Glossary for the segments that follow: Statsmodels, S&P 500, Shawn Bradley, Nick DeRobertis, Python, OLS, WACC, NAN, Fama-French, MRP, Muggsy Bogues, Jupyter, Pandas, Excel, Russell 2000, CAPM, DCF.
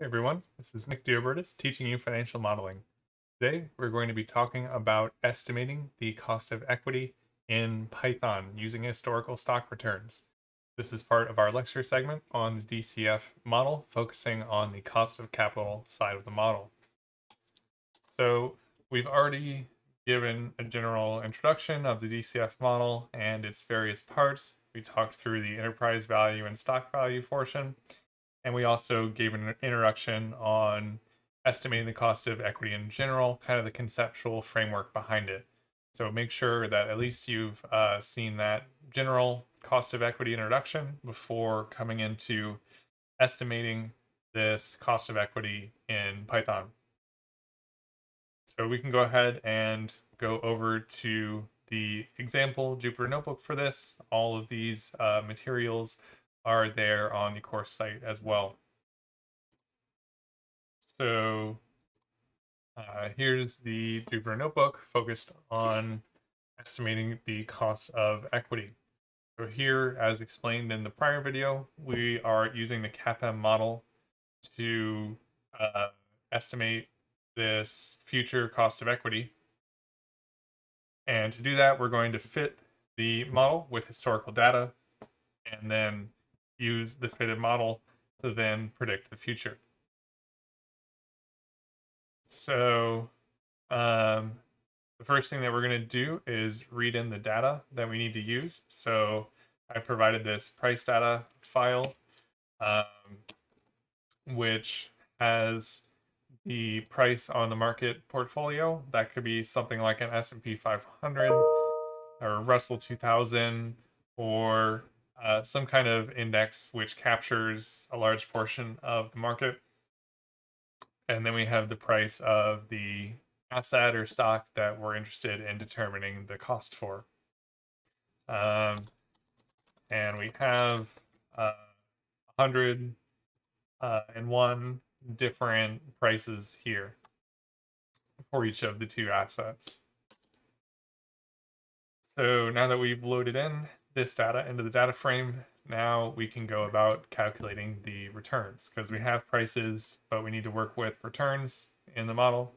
Hey everyone, this is Nick DeRobertis teaching you financial modeling. Today we're going to be talking about estimating the cost of equity in Python using historical stock returns. This is part of our lecture segment on the DCF model, focusing on the cost of capital side of the model. So we've already given a general introduction of the DCF model and its various parts. We talked through the enterprise value and stock value portion. And we also gave an introduction on estimating the cost of equity in general, kind of the conceptual framework behind it. So make sure that at least you've seen that general cost of equity introduction before coming into estimating this cost of equity in Python. So we can go ahead and go over to the example Jupyter notebook for this. All of these materials are there on the course site as well. So here's the Jupyter notebook focused on estimating the cost of equity. So here, as explained in the prior video, we are using the CAPM model to estimate this future cost of equity. And to do that, we're going to fit the model with historical data and then use the fitted model to then predict the future. So the first thing that we're going to do is read in the data that we need to use. So I provided this price data file, which has the price on the market portfolio. That could be something like an S&P 500 or Russell 2000 or some kind of index which captures a large portion of the market. And then we have the price of the asset or stock that we're interested in determining the cost for. And we have 101 different prices here for each of the two assets. So now that we've loaded in this data into the data frame, now we can go about calculating the returns, because we have prices, but we need to work with returns in the model.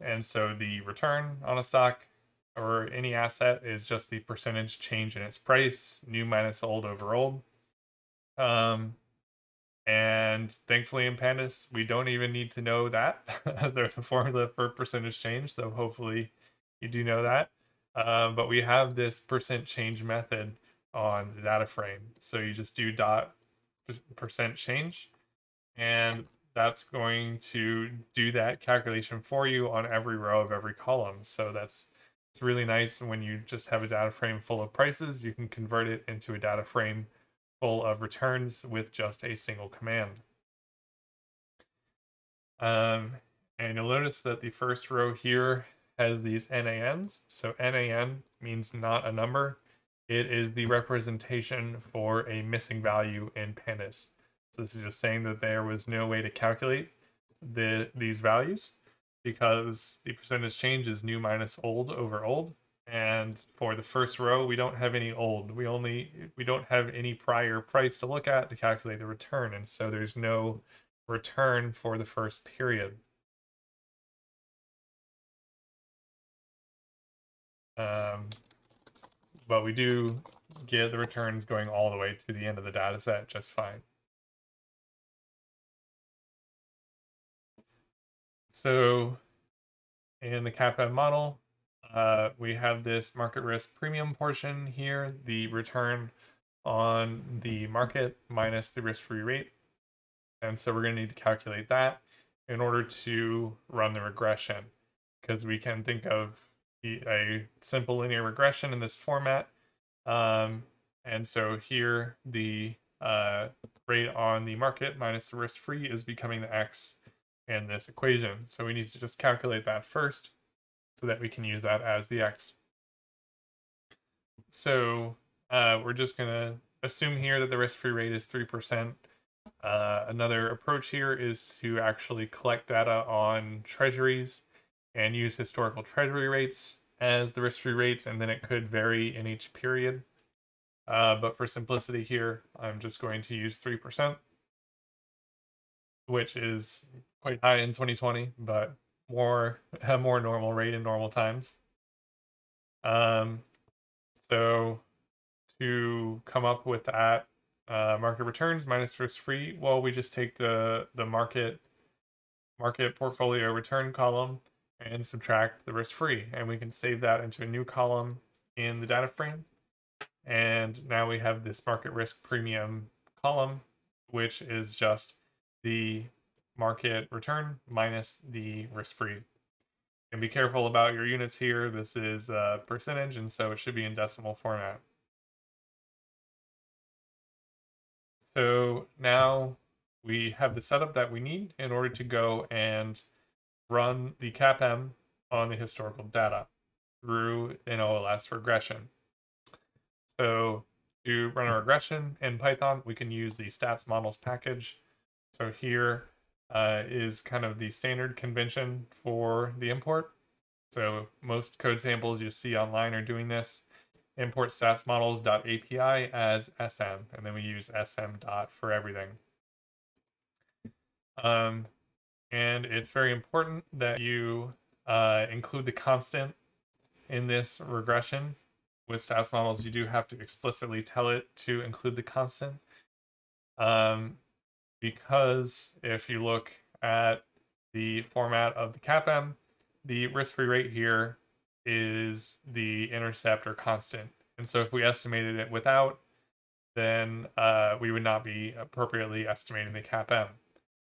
And so the return on a stock or any asset is just the percentage change in its price, new minus old over old. And thankfully in Pandas, we don't even need to know that. There's a formula for percentage change, so hopefully you do know that. But we have this percent change method on the data frame. So you just do dot percent change, and that's going to do that calculation for you on every row of every column. So it's really nice when you just have a data frame full of prices. You can convert it into a data frame full of returns with just a single command. And you'll notice that the first row here has these NANs. So NAN means not a number. It is the representation for a missing value in Pandas. So this is just saying that there was no way to calculate these values, because the percentage change is new minus old over old. And for the first row, we don't have any old. We don't have any prior price to look at to calculate the return. And so there's no return for the first period. But we do get the returns going all the way to the end of the data set just fine. So in the CAPM model, we have this market risk premium portion here, the return on the market minus the risk-free rate. And so we're going to need to calculate that in order to run the regression, because we can think of a simple linear regression in this format. And so here the rate on the market minus the risk-free is becoming the X in this equation. So we need to just calculate that first so that we can use that as the X. So we're just gonna assume here that the risk-free rate is 3%. Another approach here is to actually collect data on treasuries and use historical treasury rates as the risk-free rates, and then it could vary in each period. But for simplicity here, I'm just going to use 3%. which is quite high in 2020, but a more normal rate in normal times. So to come up with that market returns minus risk free, well, we just take the market portfolio return column and subtract the risk free, and we can save that into a new column in the data frame. And now we have this market risk premium column, which is just the market return minus the risk free. And be careful about your units here. This is a percentage, and so it should be in decimal format. So now we have the setup that we need in order to go and run the CAPM on the historical data through an OLS regression. So to run a regression in Python, we can use the Statsmodels package. So here is kind of the standard convention for the import. So most code samples you see online are doing this. Import statsmodels.api as SM, and then we use SM dot for everything. And it's very important that you include the constant in this regression. With stats models, you do have to explicitly tell it to include the constant, because if you look at the format of the CAPM, the risk-free rate here is the intercept or constant. And so if we estimated it without, then we would not be appropriately estimating the CAPM.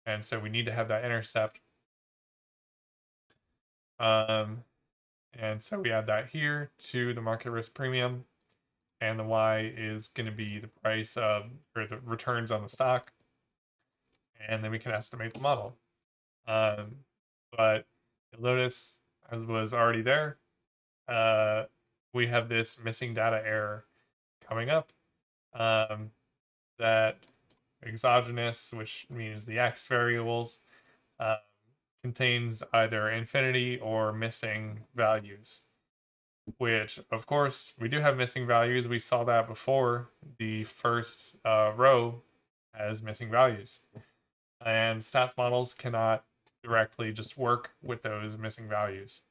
And so we need to have that intercept. And so we add that here to the market risk premium, and the Y is going to be the price of, or the returns on the stock. And then we can estimate the model. But notice, as was already there, we have this missing data error coming up, that exogenous, which means the X variables, contains either infinity or missing values, which of course we do have missing values. We saw that before. The first row has missing values, and stats models cannot directly just work with those missing values.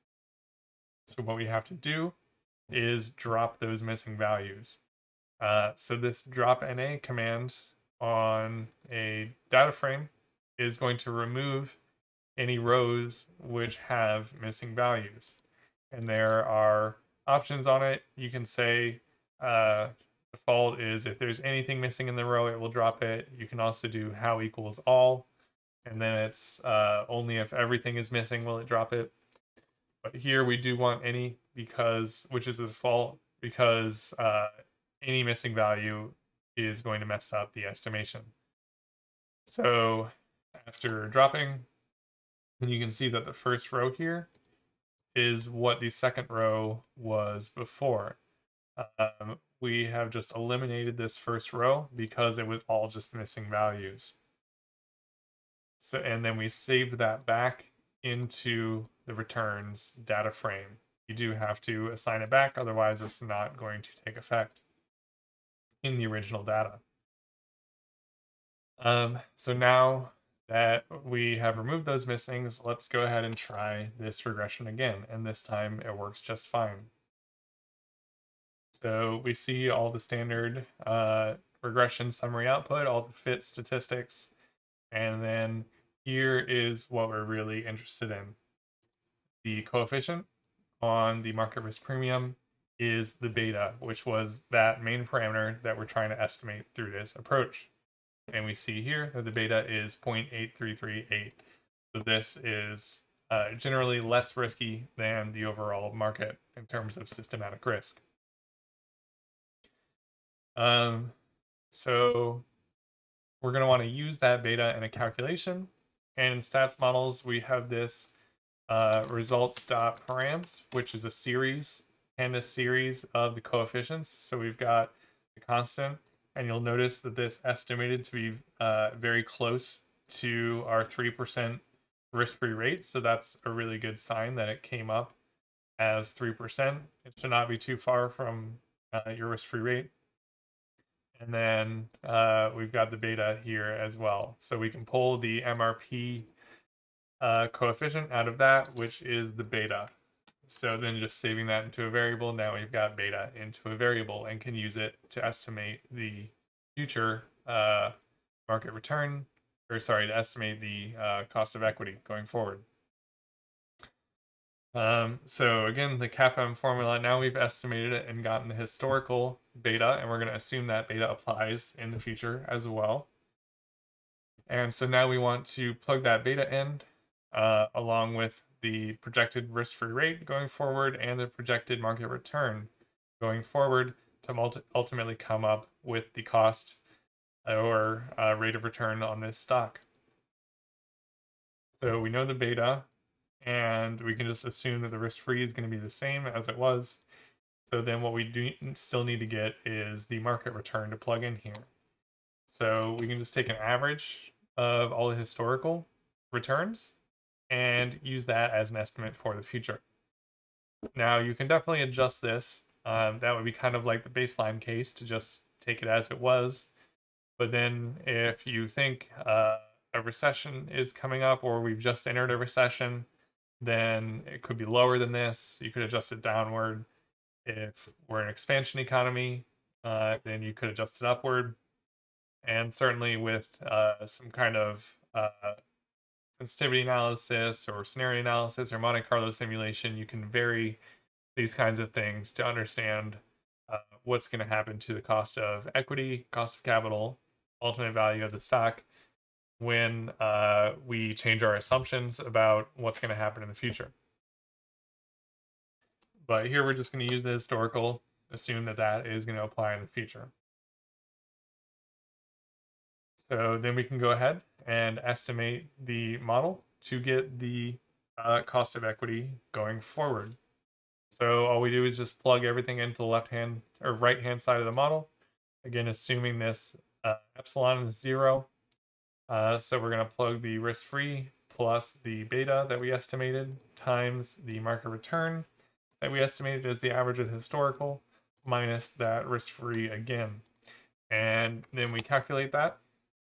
So what we have to do is drop those missing values. So this drop NA command on a data frame is going to remove any rows which have missing values. And there are options on it. You can say default is if there's anything missing in the row, it will drop it. You can also do how equals all, and then it's only if everything is missing will it drop it. But here we do want any, because, which is the default, because any missing value is going to mess up the estimation. So after dropping, and you can see that the first row here is what the second row was before. We have just eliminated this first row because it was all just missing values. So, and then we saved that back into the returns data frame. You do have to assign it back, otherwise it's not going to take effect in the original data. So now that we have removed those missings, let's go ahead and try this regression again, and this time it works just fine. So we see all the standard regression summary output, all the fit statistics, and then here is what we're really interested in. The coefficient on the market risk premium is the beta, which was that main parameter that we're trying to estimate through this approach. And we see here that the beta is 0.8338. So this is generally less risky than the overall market in terms of systematic risk. So we're going to want to use that beta in a calculation. And in stats models, we have this results.params, which is a series and a series of the coefficients. So we've got the constant. And you'll notice that this estimated to be very close to our 3% risk-free rate. So that's a really good sign that it came up as 3%. It should not be too far from your risk-free rate. And then we've got the beta here as well. So we can pull the MRP coefficient out of that, which is the beta. So then just saving that into a variable, now we've got beta into a variable and can use it to estimate the future market return, or sorry, to estimate the cost of equity going forward. So again, the CAPM formula, now we've estimated it and gotten the historical beta, and we're going to assume that beta applies in the future as well. And so now we want to plug that beta in along with the projected risk-free rate going forward and the projected market return going forward to ultimately come up with the cost or rate of return on this stock. So we know the beta, and we can just assume that the risk-free is going to be the same as it was. So then what we do still need to get is the market return to plug in here. So we can just take an average of all the historical returns and use that as an estimate for the future. Now you can definitely adjust this. That would be kind of like the baseline case, to just take it as it was. But then if you think a recession is coming up, or we've just entered a recession, then it could be lower than this. You could adjust it downward. If we're an expansion economy, then you could adjust it upward. And certainly with some kind of sensitivity analysis or scenario analysis or Monte Carlo simulation, you can vary these kinds of things to understand what's going to happen to the cost of equity, cost of capital, ultimate value of the stock when we change our assumptions about what's going to happen in the future. But here we're just going to use the historical, assume that that is going to apply in the future. So then we can go ahead and estimate the model to get the cost of equity going forward. So all we do is just plug everything into the left-hand or right-hand side of the model. Again, assuming this epsilon is 0. So we're going to plug the risk-free plus the beta that we estimated times the market return that we estimated as the average of the historical minus that risk-free again. And then we calculate that,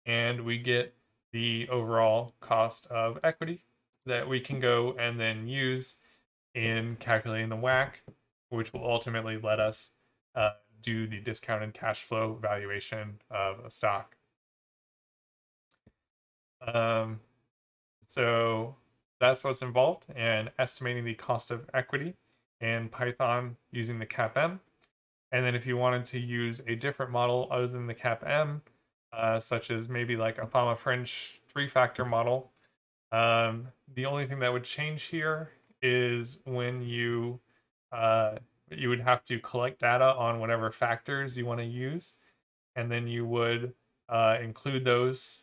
and we get the overall cost of equity that we can go and then use in calculating the WACC, which will ultimately let us do the discounted cash flow valuation of a stock. So that's what's involved in estimating the cost of equity in Python using the CAPM. And then if you wanted to use a different model other than the CAPM, such as maybe like a Fama-French three-factor model, the only thing that would change here is when you you would have to collect data on whatever factors you want to use, and then you would include those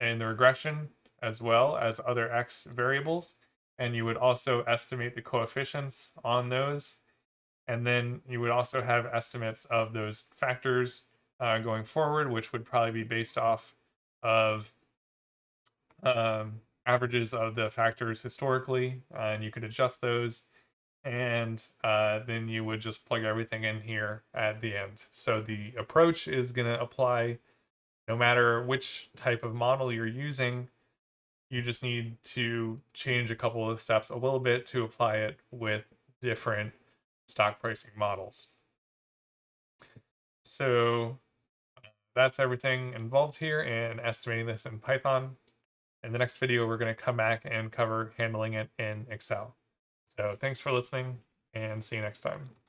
in the regression as well as other X variables, and you would also estimate the coefficients on those, and then you would also have estimates of those factors going forward, which would probably be based off of averages of the factors historically, and you could adjust those, and then you would just plug everything in here at the end. So the approach is going to apply no matter which type of model you're using. You just need to change a couple of steps a little bit to apply it with different stock pricing models. So that's everything involved here in estimating this in Python. In the next video, we're going to come back and cover handling it in Excel. So thanks for listening, and see you next time.